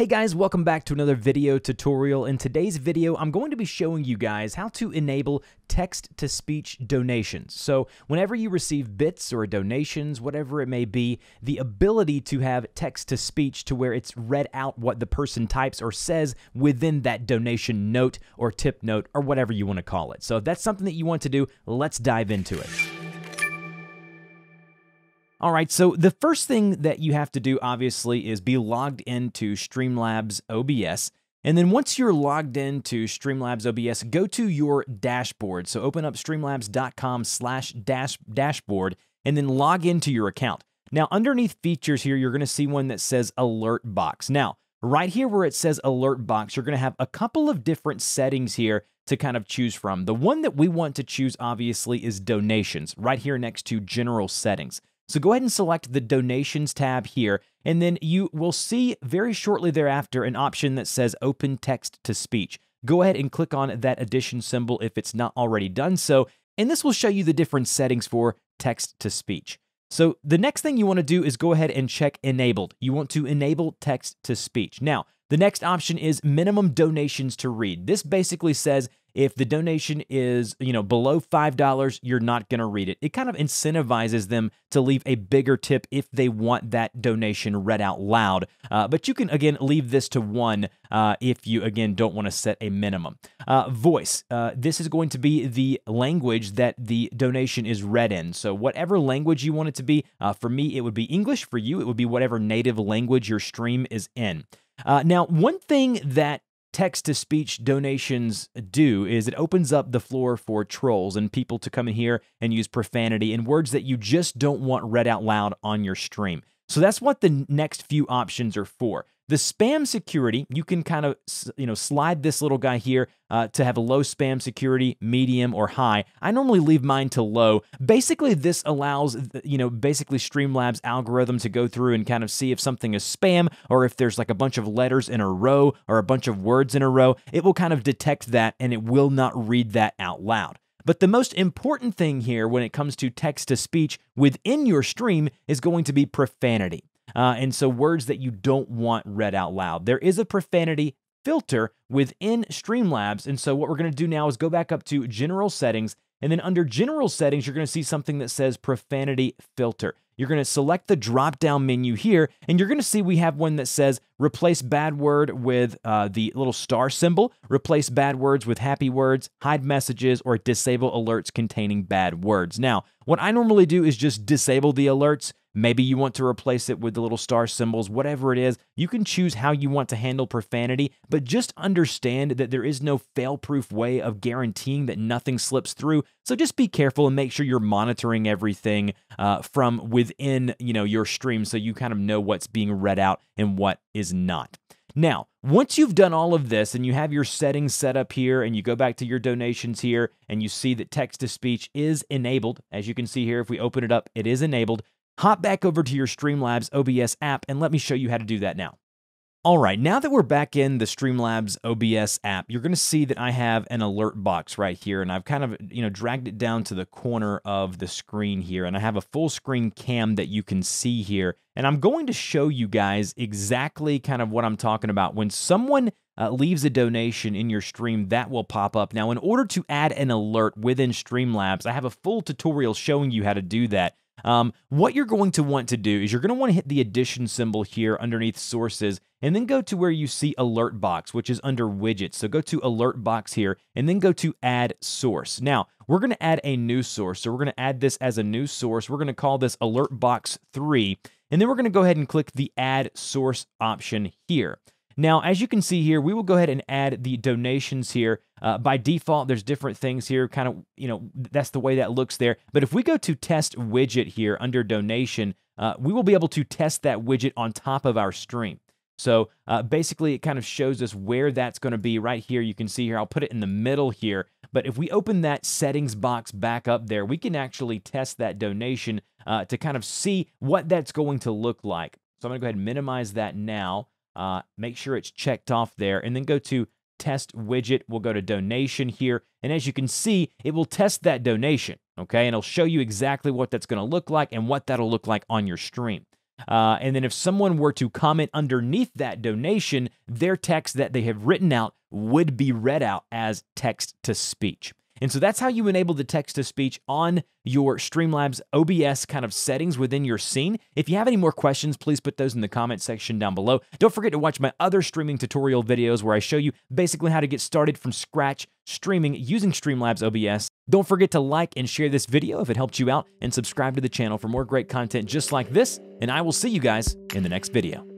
Hey guys, welcome back to another video tutorial. In today's video, I'm going to be showing you guys how to enable text-to-speech donations. So whenever you receive bits or donations, whatever it may be, the ability to have text-to-speech to where it's read out what the person types or says within that donation note or tip note or whatever you want to call it. So if that's something that you want to do, let's dive into it. All right, so the first thing that you have to do, obviously, is be logged into Streamlabs OBS. And then once you're logged into Streamlabs OBS, go to your dashboard. So open up streamlabs.com/dashboard and then log into your account. Now, underneath features here, you're going to see one that says Alert Box. Now, right here where it says Alert Box, you're going to have a couple of different settings here to kind of choose from. The one that we want to choose, obviously, is Donations, right here next to General Settings. So go ahead and select the Donations tab here, and then you will see very shortly thereafter an option that says Open Text to Speech. Go ahead and click on that addition symbol if it's not already done so, and this will show you the different settings for text to speech. So the next thing you want to do is go ahead and check Enabled. You want to enable text to speech. Now, the next option is minimum donations to read. This basically says if the donation is, below $5, you're not going to read it. It kind of incentivizes them to leave a bigger tip if they want that donation read out loud. But you can, again, leave this to one if you, again, don't want to set a minimum. Voice. This is going to be the language that the donation is read in. So whatever language you want it to be. For me, it would be English. For you, it would be whatever native language your stream is in. Now, one thing that text-to-speech donations do is it opens up the floor for trolls and people to come in here and use profanity and words that you just don't want read out loud on your stream. So that's what the next few options are for. The spam security, you can kind of slide this little guy here to have a low spam security, medium, or high. I normally leave mine to low. Basically, this allows Streamlabs algorithm to go through and kind of see if something is spam or if there's like a bunch of letters in a row or a bunch of words in a row. It will kind of detect that and it will not read that out loud. But the most important thing here when it comes to text-to-speech within your stream is going to be profanity. And so words that you don't want read out loud. There is a profanity filter within Streamlabs. And so what we're going to do now is go back up to General Settings. And then under General Settings, you're going to see something that says Profanity Filter. You're going to select the drop-down menu here, and you're going to see we have one that says replace bad word with the little star symbol, replace bad words with happy words, hide messages, or disable alerts containing bad words. Now, what I normally do is just disable the alerts. Maybe you want to replace it with the little star symbols, whatever it is. You can choose how you want to handle profanity, but just understand that there is no fail-proof way of guaranteeing that nothing slips through. So just be careful and make sure you're monitoring everything from within your stream, so you kind of know what's being read out and what is not. Now, once you've done all of this and you have your settings set up here and you go back to your donations here and you see that text-to-speech is enabled, as you can see here, if we open it up, it is enabled. Hop back over to your Streamlabs OBS app and let me show you how to do that now. All right, now that we're back in the Streamlabs OBS app, you're going to see that I have an alert box right here, and I've kind of, dragged it down to the corner of the screen here, and I have a full screen cam that you can see here, and I'm going to show you guys exactly kind of what I'm talking about. When someone leaves a donation in your stream, that will pop up. Now, in order to add an alert within Streamlabs, I have a full tutorial showing you how to do that. What you're going to want to do is you're going to want to hit the addition symbol here underneath Sources, and then go to where you see Alert Box, which is under Widgets. So go to Alert Box here, and then go to Add Source. Now, we're going to add a new source, so we're going to add this as a new source. We're going to call this Alert Box 3, and then we're going to go ahead and click the Add Source option here. Now, as you can see here, we will go ahead and add the donations here. By default, there's different things here, kind of, that's the way that looks there. But if we go to Test Widget here under Donation, we will be able to test that widget on top of our stream. So basically, it kind of shows us where that's going to be right here. You can see here, I'll put it in the middle here. But if we open that settings box back up there, we can actually test that donation to kind of see what that's going to look like. So I'm going to go ahead and minimize that now. Make sure it's checked off there, and then go to Test Widget. We'll go to Donation here, and as you can see, it will test that donation, okay? And it'll show you exactly what that's going to look like and what that'll look like on your stream. And then if someone were to comment underneath that donation, their text that they have written out would be read out as text-to-speech. And so that's how you enable the text-to-speech on your Streamlabs OBS kind of settings within your scene. If you have any more questions, please put those in the comment section down below. Don't forget to watch my other streaming tutorial videos where I show you basically how to get started from scratch streaming using Streamlabs OBS. Don't forget to like and share this video if it helped you out, and subscribe to the channel for more great content just like this, and I will see you guys in the next video.